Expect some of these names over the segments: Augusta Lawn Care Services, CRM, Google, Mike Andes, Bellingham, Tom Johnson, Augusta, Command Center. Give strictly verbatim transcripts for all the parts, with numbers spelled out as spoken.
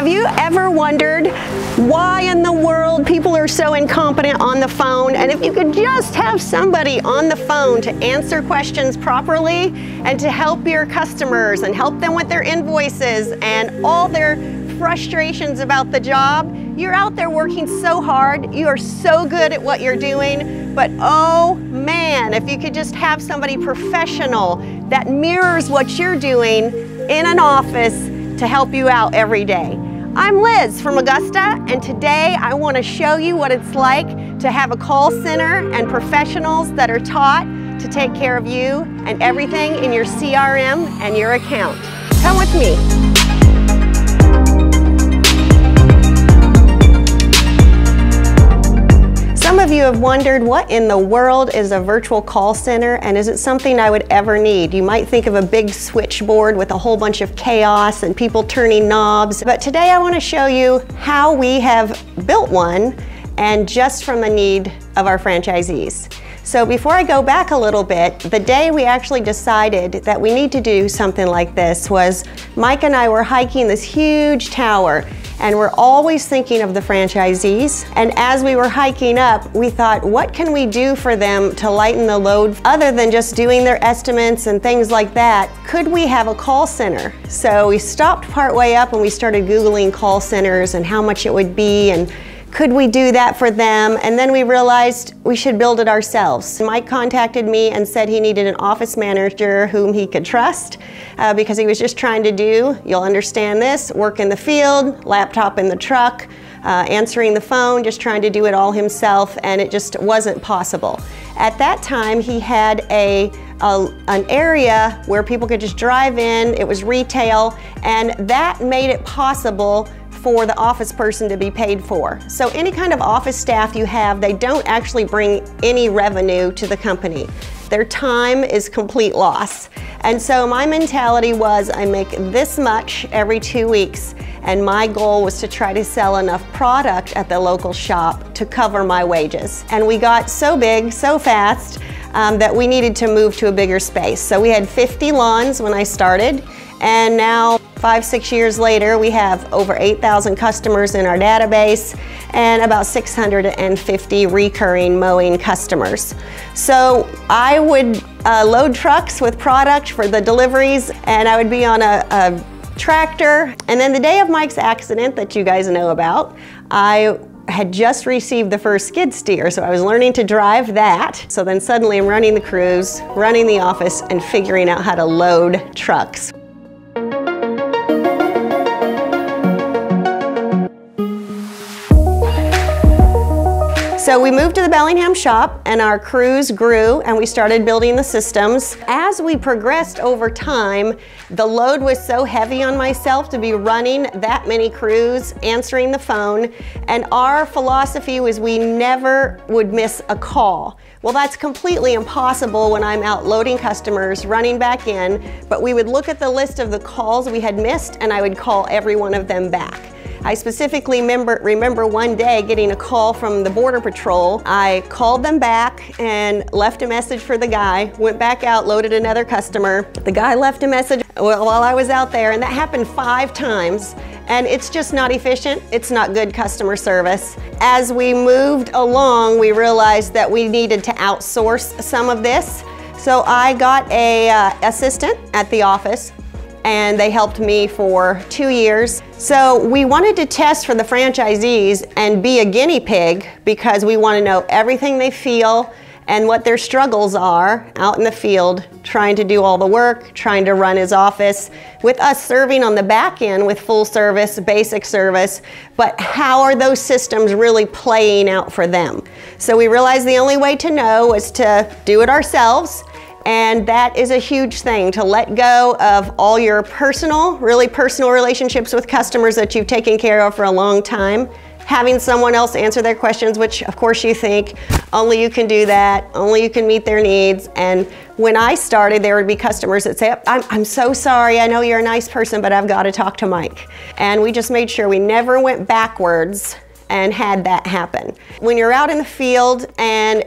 Have you ever wondered why in the world people are so incompetent on the phone? And if you could just have somebody on the phone to answer questions properly and to help your customers and help them with their invoices and all their frustrations about the job, you're out there working so hard, you are so good at what you're doing, but oh man, if you could just have somebody professional that mirrors what you're doing in an office to help you out every day. I'm Liz from Augusta, and today I want to show you what it's like to have a call center and professionals that are taught to take care of you and everything in your C R M and your account. Come with me. Some of you have wondered, what in the world is a virtual call center, and is it something I would ever need? You might think of a big switchboard with a whole bunch of chaos and people turning knobs, but today I want to show you how we have built one, and just from the need of our franchisees. So before I go back a little bit, the day we actually decided that we need to do something like this was Mike and I were hiking this huge tower, and we're always thinking of the franchisees. And as we were hiking up, we thought, what can we do for them to lighten the load other than just doing their estimates and things like that? Could we have a call center? So we stopped partway up and we started Googling call centers and how much it would be and could we do that for them? And then we realized we should build it ourselves. Mike contacted me and said he needed an office manager whom he could trust uh, because he was just trying to do, you'll understand this, work in the field, laptop in the truck, uh, answering the phone, just trying to do it all himself, and it just wasn't possible. At that time, he had a A, an area where people could just drive in, it was retail, and that made it possible for the office person to be paid for. So any kind of office staff you have, they don't actually bring any revenue to the company. Their time is complete loss. And so my mentality was, I make this much every two weeks, and my goal was to try to sell enough product at the local shop to cover my wages. And we got so big, so fast, Um, that we needed to move to a bigger space. So we had fifty lawns when I started, and now five, six years later, we have over eight thousand customers in our database and about six hundred fifty recurring mowing customers. So I would uh, load trucks with product for the deliveries, and I would be on a, a tractor. And then the day of Mike's accident that you guys know about, I had just received the first skid steer, so I was learning to drive that. So then suddenly I'm running the crews, running the office, and figuring out how to load trucks. So we moved to the Bellingham shop, and our crews grew, and we started building the systems. As we progressed over time, the load was so heavy on myself to be running that many crews, answering the phone, and our philosophy was we never would miss a call. Well, that's completely impossible when I'm out loading customers, running back in, but we would look at the list of the calls we had missed, and I would call every one of them back. I specifically remember, remember one day getting a call from the Border Patrol. I called them back and left a message for the guy, went back out, loaded another customer. The guy left a message while I was out there, and that happened five times. And it's just not efficient. It's not good customer service. As we moved along, we realized that we needed to outsource some of this. So I got a uh, assistant at the office, and they helped me for two years. So we wanted to test for the franchisees and be a guinea pig because we want to know everything they feel and what their struggles are out in the field, trying to do all the work, trying to run his office, with us serving on the back end with full service, basic service, but how are those systems really playing out for them? So we realized the only way to know was to do it ourselves. And that is a huge thing, to let go of all your personal, really personal relationships with customers that you've taken care of for a long time. Having someone else answer their questions, which of course you think, only you can do that, only you can meet their needs. And when I started, there would be customers that say, I'm, I'm so sorry, I know you're a nice person, but I've got to talk to Mike. And we just made sure we never went backwards and had that happen. When you're out in the field and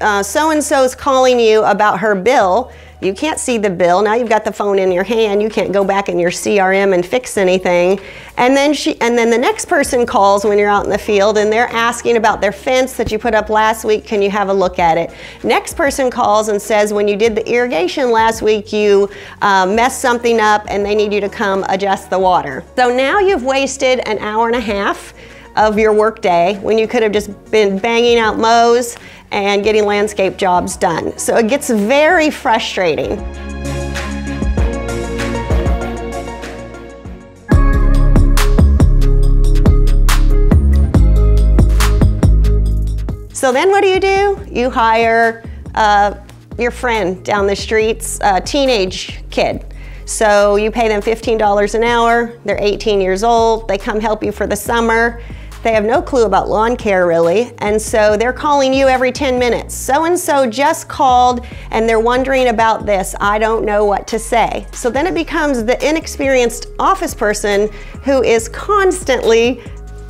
uh, so-and-so's calling you about her bill, You can't see the bill. Now you've got the phone in your hand. You can't go back in your C R M and fix anything. And then she, and then the next person calls when you're out in the field and they're asking about their fence that you put up last week. Can you have a look at it? Next person calls and says, when you did the irrigation last week, you uh, messed something up and they need you to come adjust the water. So now you've wasted an hour and a half of your workday when you could have just been banging out mows and getting landscape jobs done. So it gets very frustrating. So then what do you do? You hire uh, your friend down the street's uh, teenage kid. So you pay them fifteen dollars an hour, they're eighteen years old, they come help you for the summer. They have no clue about lawn care really, and so they're calling you every ten minutes. So-and-so just called and they're wondering about this. I don't know what to say. So then it becomes the inexperienced office person who is constantly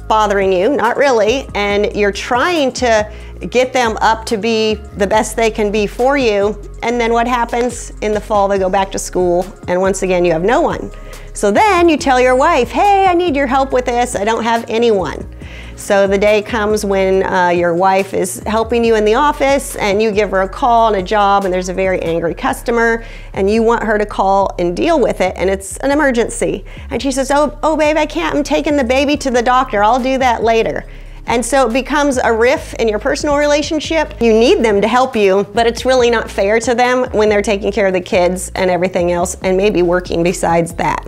bothering you, not really, and you're trying to get them up to be the best they can be for you. And then what happens? In the fall, they go back to school, and once again, you have no one. So then you tell your wife, hey, I need your help with this. I don't have anyone. So the day comes when uh, your wife is helping you in the office and you give her a call and a job and there's a very angry customer and you want her to call and deal with it and it's an emergency. And she says, oh, oh babe, I can't, I'm taking the baby to the doctor. I'll do that later. And so it becomes a riff in your personal relationship. You need them to help you, but it's really not fair to them when they're taking care of the kids and everything else and maybe working besides that.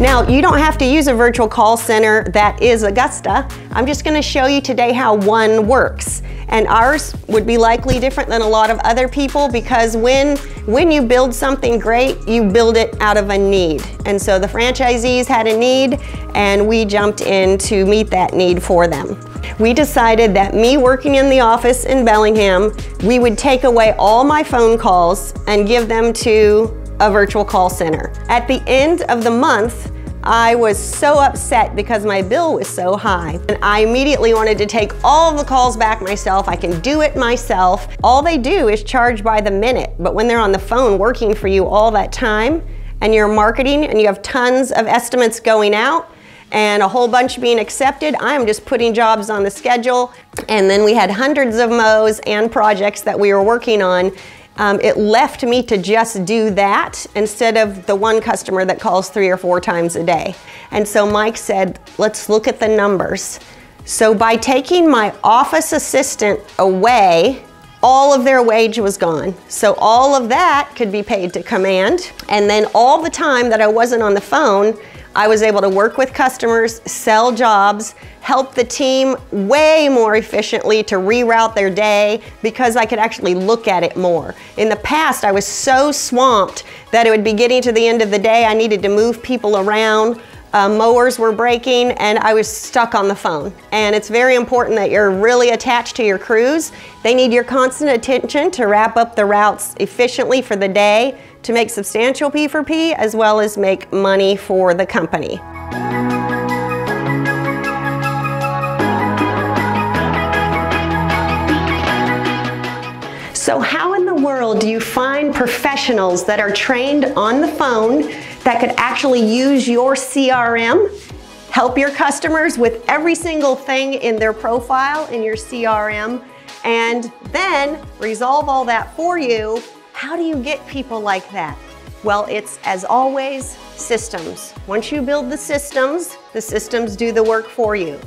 Now, you don't have to use a virtual call center that is Augusta. I'm just gonna show you today how one works. And ours would be likely different than a lot of other people because when, when you build something great, you build it out of a need. And so the franchisees had a need and we jumped in to meet that need for them. We decided that me working in the office in Bellingham, we would take away all my phone calls and give them to a virtual call center. At the end of the month, I was so upset because my bill was so high. And I immediately wanted to take all the calls back myself. I can do it myself. All they do is charge by the minute, but when they're on the phone working for you all that time, and you're marketing and you have tons of estimates going out, and a whole bunch being accepted. I'm just putting jobs on the schedule. And then we had hundreds of mows and projects that we were working on. Um, it left me to just do that instead of the one customer that calls three or four times a day. And so Mike said, let's look at the numbers. So by taking my office assistant away, all of their wage was gone. So all of that could be paid to Command. And then all the time that I wasn't on the phone, I was able to work with customers, sell jobs, help the team way more efficiently to reroute their day because I could actually look at it more. In the past, I was so swamped that it would be getting to the end of the day. I needed to move people around. Uh, mowers were breaking and I was stuck on the phone. And it's very important that you're really attached to your crews. They need your constant attention to wrap up the routes efficiently for the day to make substantial P for P as well as make money for the company. So how in the world do you find professionals that are trained on the phone that could actually use your C R M, help your customers with every single thing in their profile in your C R M, and then resolve all that for you? How do you get people like that? Well, it's as always, systems. Once you build the systems, the systems do the work for you.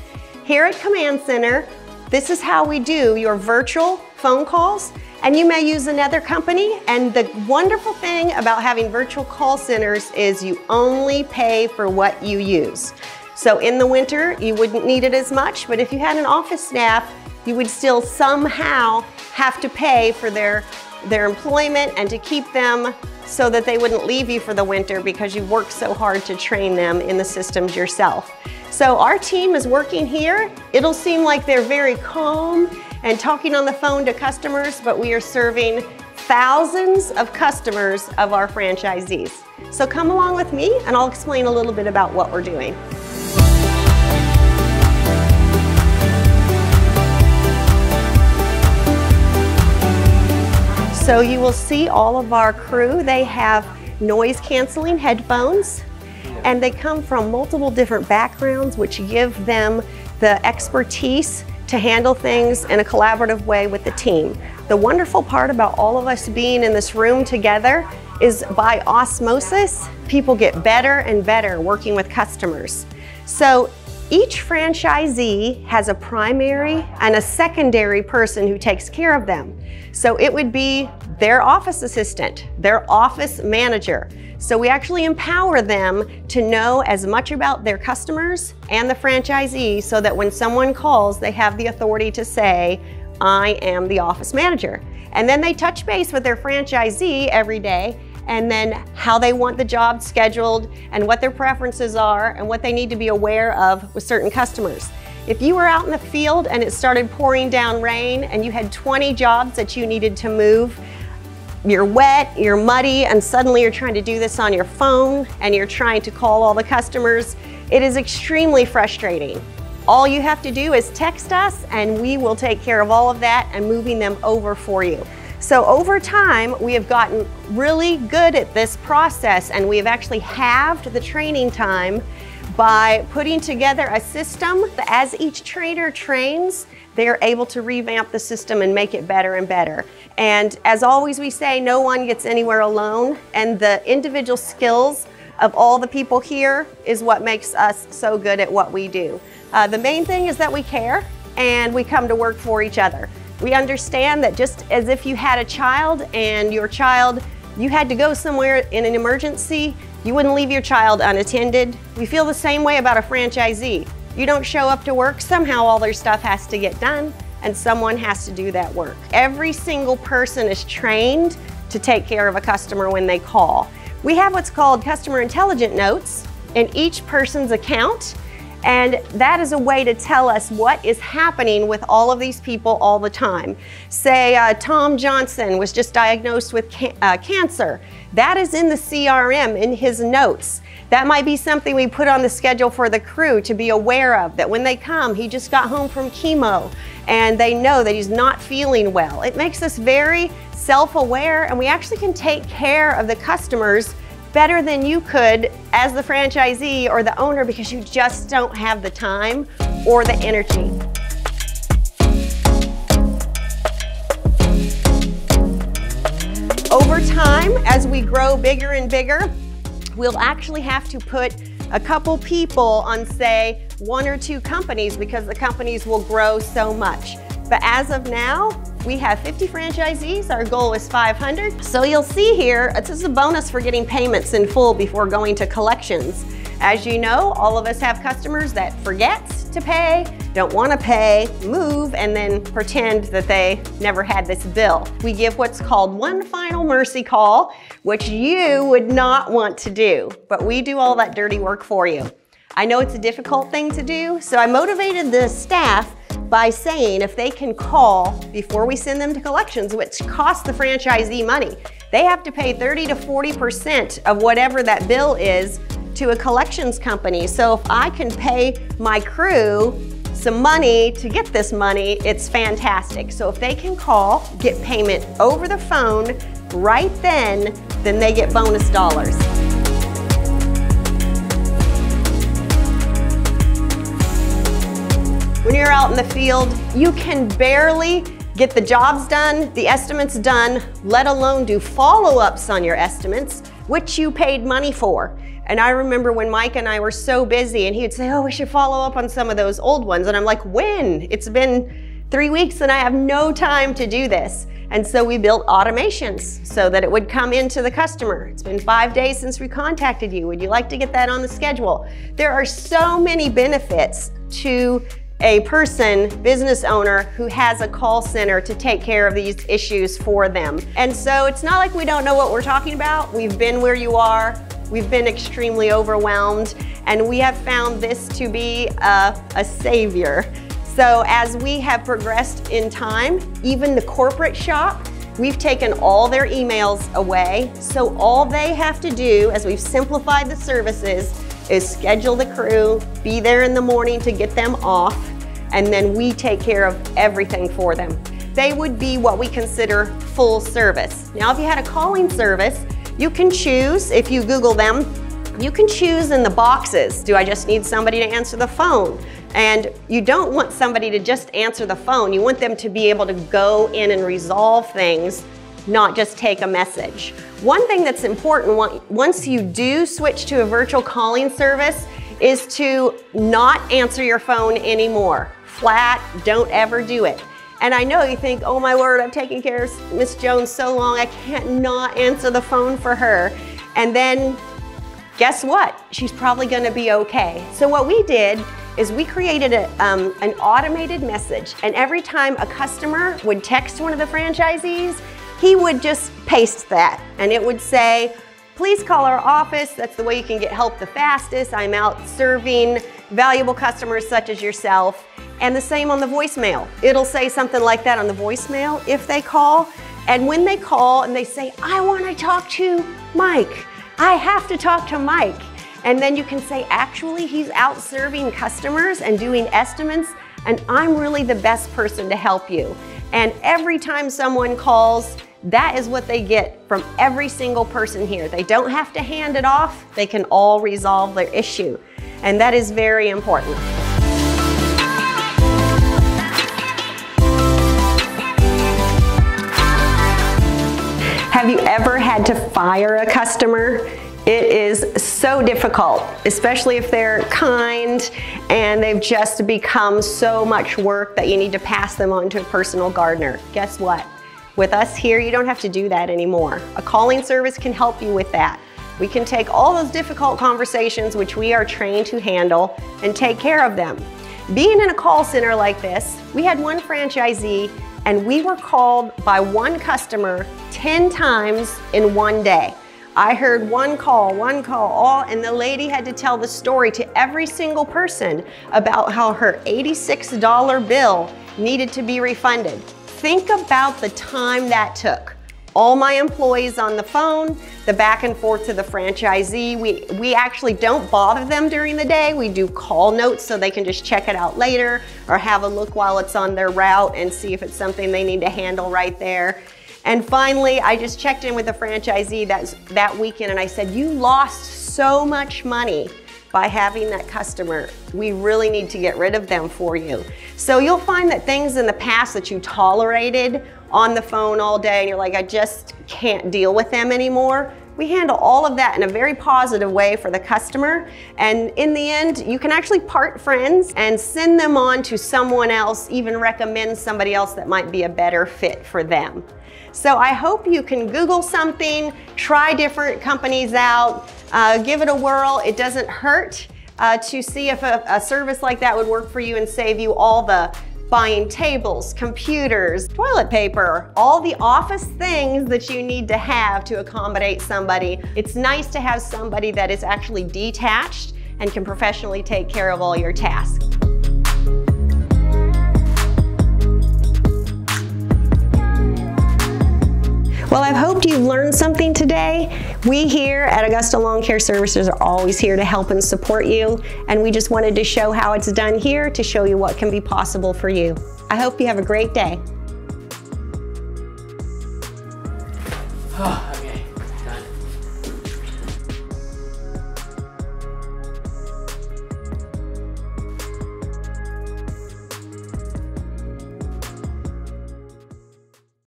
Here at Command Center, this is how we do your virtual phone calls. And you may use another company. And the wonderful thing about having virtual call centers is you only pay for what you use. So in the winter, you wouldn't need it as much, but if you had an office staff, you would still somehow have to pay for their, their employment and to keep them so that they wouldn't leave you for the winter because you worked so hard to train them in the systems yourself. So our team is working here. It'll seem like they're very calm and talking on the phone to customers, but we are serving thousands of customers of our franchisees. So come along with me and I'll explain a little bit about what we're doing. So you will see all of our crew. They have noise-canceling headphones, and they come from multiple different backgrounds, which give them the expertise to handle things in a collaborative way with the team. The wonderful part about all of us being in this room together is by osmosis, people get better and better working with customers. So each franchisee has a primary and a secondary person who takes care of them. So it would be their office assistant, their office manager. So we actually empower them to know as much about their customers and the franchisee so that when someone calls, they have the authority to say, I am the office manager. And then they touch base with their franchisee every day, and then how they want the job scheduled and what their preferences are and what they need to be aware of with certain customers. If you were out in the field and it started pouring down rain and you had twenty jobs that you needed to move, you're wet, you're muddy, and suddenly you're trying to do this on your phone and you're trying to call all the customers, it is extremely frustrating. All you have to do is text us and we will take care of all of that and moving them over for you. So over time, we have gotten really good at this process, and we have actually halved the training time by putting together a system. As each trainer trains, they're able to revamp the system and make it better and better. And as always, we say no one gets anywhere alone, and the individual skills of all the people here is what makes us so good at what we do. Uh, the main thing is that we care and we come to work for each other. We understand that just as if you had a child and your child, you had to go somewhere in an emergency, you wouldn't leave your child unattended. We feel the same way about a franchisee. You don't show up to work, somehow all their stuff has to get done and someone has to do that work. Every single person is trained to take care of a customer when they call. We have what's called customer intelligent notes in each person's account. And that is a way to tell us what is happening with all of these people all the time. Say uh, Tom Johnson was just diagnosed with ca uh, cancer. That is in the C R M, in his notes. That might be something we put on the schedule for the crew to be aware of, that when they come, he just got home from chemo and they know that he's not feeling well. It makes us very self-aware, and we actually can take care of the customers better than you could as the franchisee or the owner, because you just don't have the time or the energy. Over time, as we grow bigger and bigger, we'll actually have to put a couple people on, say, one or two companies, because the companies will grow so much. But as of now, we have fifty franchisees. Our goal is five hundred. So you'll see here, this is a bonus for getting payments in full before going to collections. As you know, all of us have customers that forget to pay, don't want to pay, move, and then pretend that they never had this bill. We give what's called one final mercy call, which you would not want to do, but we do all that dirty work for you. I know it's a difficult thing to do, so I motivated the staff by saying if they can call before we send them to collections, which costs the franchisee money. They have to pay thirty to forty percent of whatever that bill is to a collections company. So if I can pay my crew some money to get this money, it's fantastic. So if they can call, get payment over the phone right then, then they get bonus dollars. When you're out in the field, you can barely get the jobs done, the estimates done, let alone do follow-ups on your estimates, which you paid money for. And I remember when Mike and I were so busy and he would say, oh, we should follow up on some of those old ones. And I'm like, when? It's been three weeks and I have no time to do this. And so we built automations so that it would come into the customer. It's been five days since we contacted you. Would you like to get that on the schedule? There are so many benefits to a person, business owner, who has a call center to take care of these issues for them. And so it's not like we don't know what we're talking about. We've been where you are. We've been extremely overwhelmed, and we have found this to be a, a savior. So as we have progressed in time, even the corporate shop, we've taken all their emails away. So all they have to do, as we've simplified the services, is schedule the crew, be there in the morning to get them off, and then we take care of everything for them. they would be what we consider full service. Now, if you had a calling service, you can choose, if you Google them, you can choose in the boxes, do I just need somebody to answer the phone? And you don't want somebody to just answer the phone. You want them to be able to go in and resolve things, not just take a message. One thing that's important once you do switch to a virtual calling service is to not answer your phone anymore. Flat, don't ever do it. And I know you think, oh my word, I've taken care of Miss Jones so long, I can't not answer the phone for her. And then guess what? She's probably gonna be okay. So what we did is we created a, um, an automated message, and every time a customer would text one of the franchisees, he would just paste that, and it would say, please call our office. That's the way you can get help the fastest. I'm out serving valuable customers such as yourself. And the same on the voicemail. It'll say something like that on the voicemail if they call. And when they call and they say, I want to talk to Mike. I have to talk to Mike. And then you can say, actually, he's out serving customers and doing estimates, and I'm really the best person to help you. And every time someone calls, that is what they get from every single person here. They don't have to hand it off. They can all resolve their issue. And that is very important. Have you ever had to fire a customer? It is so difficult, especially if they're kind and they've just become so much work that you need to pass them on to a personal gardener. Guess what? With us here, you don't have to do that anymore. A calling service can help you with that. We can take all those difficult conversations, which we are trained to handle, and take care of them. Being in a call center like this, we had one franchisee and we were called by one customer ten times in one day. I heard one call, one call, all, and the lady had to tell the story to every single person about how her eighty-six dollar bill needed to be refunded. Think about the time that took. All my employees on the phone, the back and forth to the franchisee. We, we actually don't bother them during the day. We do call notes so they can just check it out later or have a look while it's on their route and see if it's something they need to handle right there. And finally, I just checked in with the franchisee that, that weekend, and I said, you lost so much money by having that customer. We really need to get rid of them for you. So you'll find that things in the past that you tolerated on the phone all day and you're like, I just can't deal with them anymore. We handle all of that in a very positive way for the customer. And in the end, you can actually part friends and send them on to someone else, even recommend somebody else that might be a better fit for them. So I hope you can Google something, try different companies out, uh, give it a whirl. It doesn't hurt uh, to see if a, a service like that would work for you and save you all the buying tables, computers, toilet paper, all the office things that you need to have to accommodate somebody. It's nice to have somebody that is actually detached and can professionally take care of all your tasks. Well, I've hoped you've learned something today. We here at Augusta Lawn Care Services are always here to help and support you, and we just wanted to show how it's done here to show you what can be possible for you. I hope you have a great day.